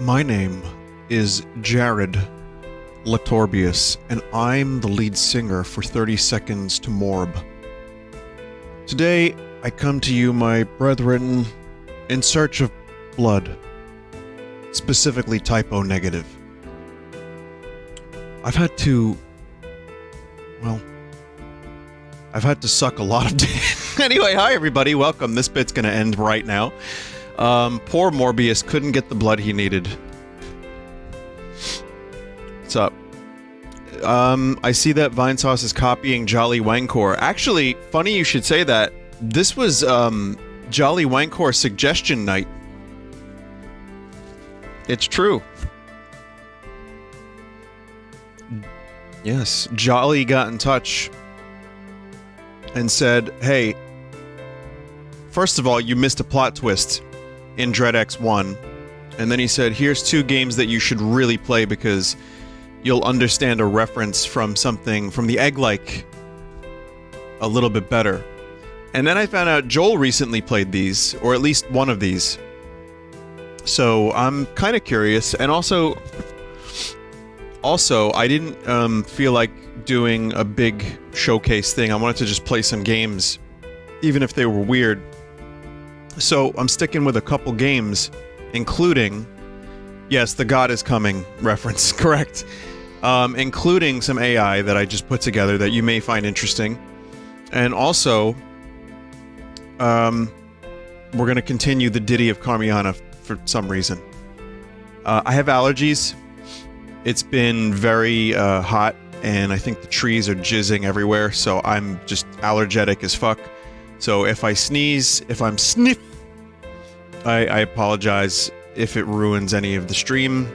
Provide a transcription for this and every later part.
My name is Jared Latorbius, and I'm the lead singer for 30 Seconds to Morb. Today, I come to you, my brethren, in search of blood, specifically Type O Negative. I've had to suck a lot of dick. Anyway, hi everybody, welcome. This bit's gonna end right now. Poor Morbius couldn't get the blood he needed. What's up? I see that Vinesauce is copying Jolly Wangcore. Actually, funny you should say that. This was, Jolly Wangcore suggestion night. It's true. Yes, Jolly got in touch and said, hey, first of all, you missed a plot twist in Dread X1, and then he said, here's two games that you should really play because you'll understand a reference from something, from the egg-like, a little bit better. And then I found out Joel recently played these, or at least one of these. So I'm kind of curious, and also, I didn't feel like doing a big showcase thing. I wanted to just play some games, even if they were weird. So I'm sticking with a couple games, including, yes, the God is Coming reference, correct. Including some AI that I just put together that you may find interesting. And also, we're going to continue the Ditty of Carmeana for some reason. I have allergies. It's been very hot, and I think the trees are jizzing everywhere, so I'm just allergic as fuck. So if I sneeze, if I'm sniff, I apologize if it ruins any of the stream.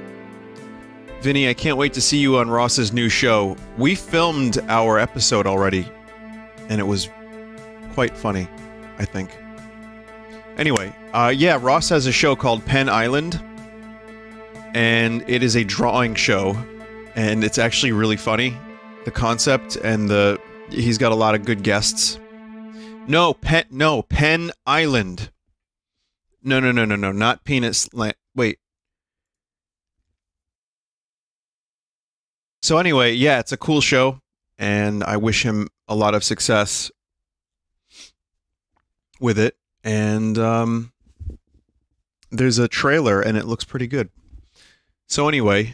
Vinny, I can't wait to see you on Ross's new show. We filmed our episode already, and it was quite funny, I think. Anyway, yeah, Ross has a show called Pen Island. And it is a drawing show, and it's actually really funny, the concept, and he's got a lot of good guests. Pen Island. No, not Penis Land. Wait. So anyway, yeah, it's a cool show, and I wish him a lot of success with it, and, there's a trailer, and it looks pretty good. So anyway,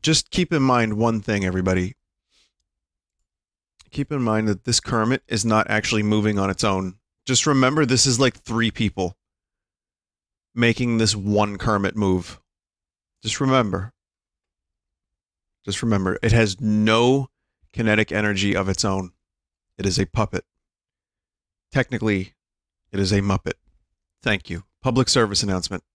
just keep in mind one thing, everybody. Keep in mind that this Kermit is not actually moving on its own. Just remember, this is like three people making this one Kermit move. Just remember. Just remember, it has no kinetic energy of its own. It is a puppet. Technically, it is a Muppet. Thank you. Public service announcement.